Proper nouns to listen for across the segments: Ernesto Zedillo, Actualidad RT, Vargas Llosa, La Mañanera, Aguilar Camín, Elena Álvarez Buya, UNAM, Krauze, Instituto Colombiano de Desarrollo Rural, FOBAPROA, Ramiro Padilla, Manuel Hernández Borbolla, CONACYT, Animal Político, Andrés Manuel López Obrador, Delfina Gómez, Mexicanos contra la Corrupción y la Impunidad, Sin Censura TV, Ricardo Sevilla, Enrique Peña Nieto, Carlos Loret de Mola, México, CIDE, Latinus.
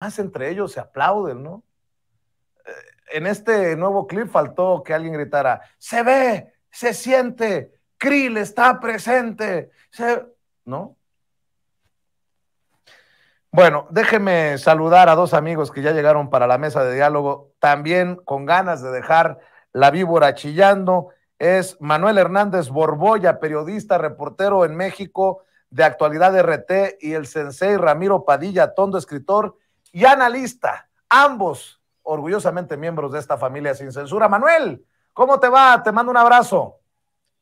más entre ellos se aplauden, ¿no? En este nuevo clip faltó que alguien gritara, se ve, se siente, Krill está presente, ¿no? Bueno, déjeme saludar a dos amigos que ya llegaron para la mesa de diálogo, también con ganas de dejar la víbora chillando. Es Manuel Hernández Borbolla, periodista, reportero en México de Actualidad RT, y el sensei Ramiro Padilla, tondo, escritor y analista, ambos orgullosamente miembros de esta familia Sin Censura. Manuel, ¿cómo te va? Te mando un abrazo.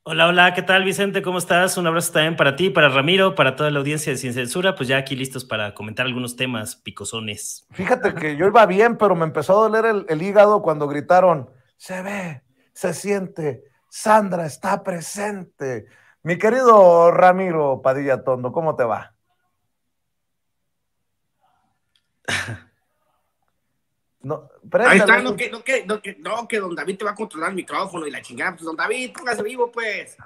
Hola, hola, ¿qué tal, Vicente? ¿Cómo estás? Un abrazo también para ti, para Ramiro, para toda la audiencia de Sin Censura, pues ya aquí listos para comentar algunos temas picosones. Fíjate que yo iba bien, pero me empezó a doler el hígado cuando gritaron, se ve, se siente, Sandra está presente. Mi querido Ramiro Padilla Tondo, ¿cómo te va? No, ahí está, no, que don David te va a controlar el micrófono y la chingada. Pues don David, póngase vivo, pues.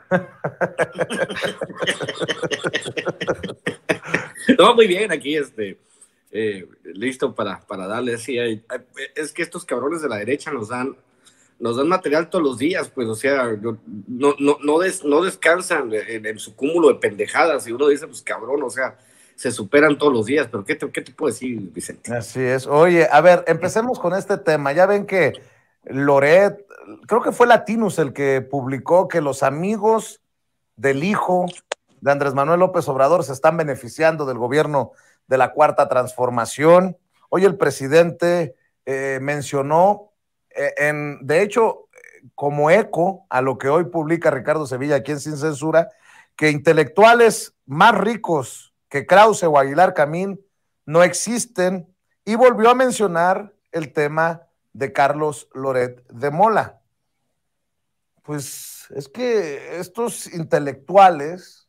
No, muy bien, aquí listo para darle. Sí, es que estos cabrones de la derecha nos dan material todos los días, pues, o sea, no descansan en su cúmulo de pendejadas, y uno dice, pues, cabrón, o sea, se superan todos los días, pero ¿qué te puedo decir, Vicente? Así es. Oye, a ver, empecemos con este tema. Ya ven que Loret, creo que fue Latinus el que publicó que los amigos del hijo de Andrés Manuel López Obrador se están beneficiando del gobierno de la Cuarta Transformación. Hoy el presidente mencionó, de hecho, como eco a lo que hoy publica Ricardo Sevilla aquí en Sin Censura, que intelectuales más ricos que Krauze o Aguilar Camín no existen, y volvió a mencionar el tema de Carlos Loret de Mola. Pues es que estos intelectuales,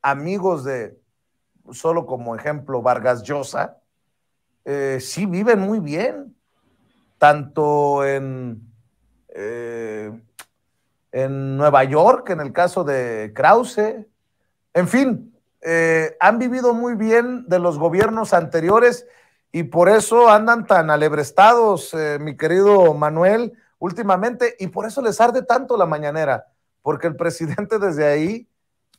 amigos de, solo como ejemplo, Vargas Llosa, sí viven muy bien, tanto en Nueva York, en el caso de Krauze, en fin, han vivido muy bien de los gobiernos anteriores y por eso andan tan alebrestados, mi querido Manuel, últimamente, y por eso les arde tanto la mañanera, porque el presidente desde ahí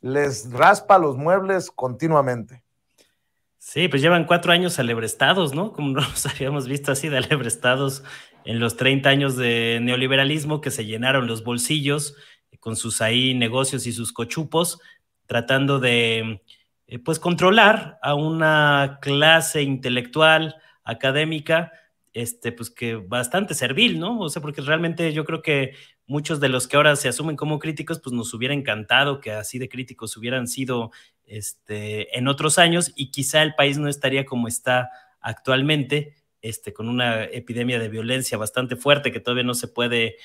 les raspa los muebles continuamente. Sí, pues llevan 4 años alebrestados, ¿no? Como no los habíamos visto así de alebrestados en los 30 años de neoliberalismo, que se llenaron los bolsillos con sus ahí negocios y sus cochupos, tratando de, pues, controlar a una clase intelectual, académica, pues que bastante servil, ¿no? O sea, porque realmente yo creo que muchos de los que ahora se asumen como críticos, pues nos hubiera encantado que así de críticos hubieran sido en otros años, y quizá el país no estaría como está actualmente, con una epidemia de violencia bastante fuerte que todavía no se puede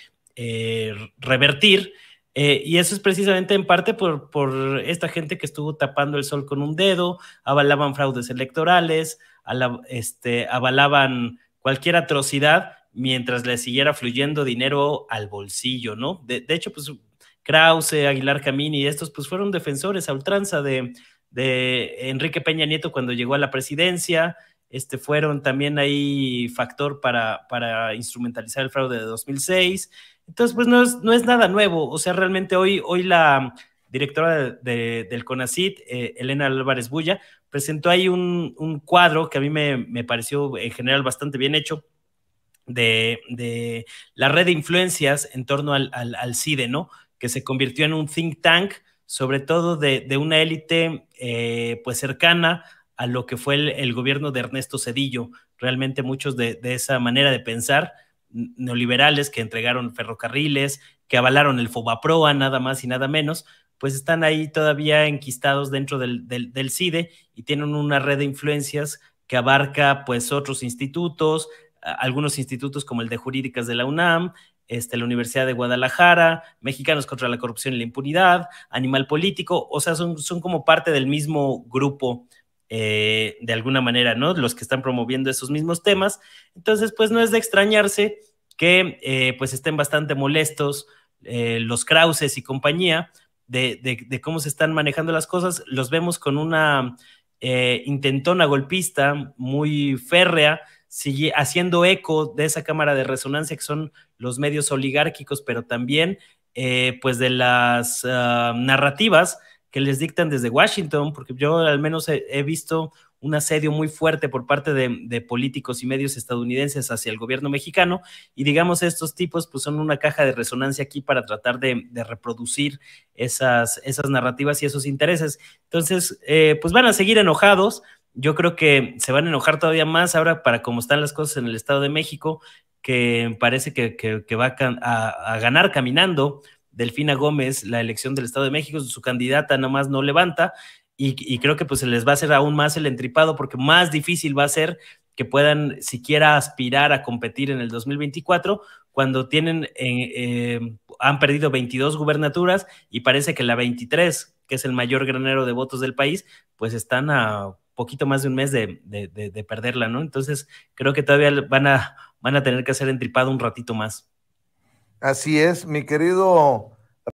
revertir, y eso es precisamente en parte por esta gente que estuvo tapando el sol con un dedo, avalaban fraudes electorales, avalaban cualquier atrocidad mientras le siguiera fluyendo dinero al bolsillo, ¿no? De hecho, pues Krauze, Aguilar Camín y estos pues fueron defensores a ultranza de Enrique Peña Nieto cuando llegó a la presidencia, fueron también ahí factor para instrumentalizar el fraude de 2006, entonces pues no es nada nuevo, o sea, realmente hoy la directora del CONACYT, Elena Álvarez Buya, presentó ahí un cuadro que a mí me pareció en general bastante bien hecho, de la red de influencias en torno al CIDE, ¿no? Que se convirtió en un think tank, sobre todo de una élite pues cercana a lo que fue el gobierno de Ernesto Zedillo. Realmente muchos de esa manera de pensar, neoliberales que entregaron ferrocarriles, que avalaron el FOBAPROA, nada más y nada menos, pues están ahí todavía enquistados dentro del CIDE y tienen una red de influencias que abarca pues otros institutos, algunos institutos como el de Jurídicas de la UNAM, la Universidad de Guadalajara, Mexicanos contra la Corrupción y la Impunidad, Animal Político, o sea, son como parte del mismo grupo, de alguna manera, ¿no? Los que están promoviendo esos mismos temas. Entonces, pues no es de extrañarse que pues estén bastante molestos los Krauzes y compañía de cómo se están manejando las cosas. Los vemos con una intentona golpista muy férrea, sigue haciendo eco de esa cámara de resonancia que son los medios oligárquicos, pero también pues de las narrativas que les dictan desde Washington, porque yo al menos he visto un asedio muy fuerte por parte de políticos y medios estadounidenses hacia el gobierno mexicano, y digamos estos tipos pues son una caja de resonancia aquí para tratar de reproducir esas narrativas y esos intereses. Entonces pues van a seguir enojados. Yo creo que se van a enojar todavía más ahora para cómo están las cosas en el Estado de México, que parece que va a ganar caminando Delfina Gómez la elección del Estado de México. Su candidata nomás no levanta. Y creo que pues se les va a hacer aún más el entripado, porque más difícil va a ser que puedan siquiera aspirar a competir en el 2024 cuando tienen han perdido 22 gubernaturas y parece que la 23, que es el mayor granero de votos del país, pues están a poquito más de un mes de perderla, ¿no? Entonces creo que todavía van a tener que hacer entripado un ratito más. Así es, mi querido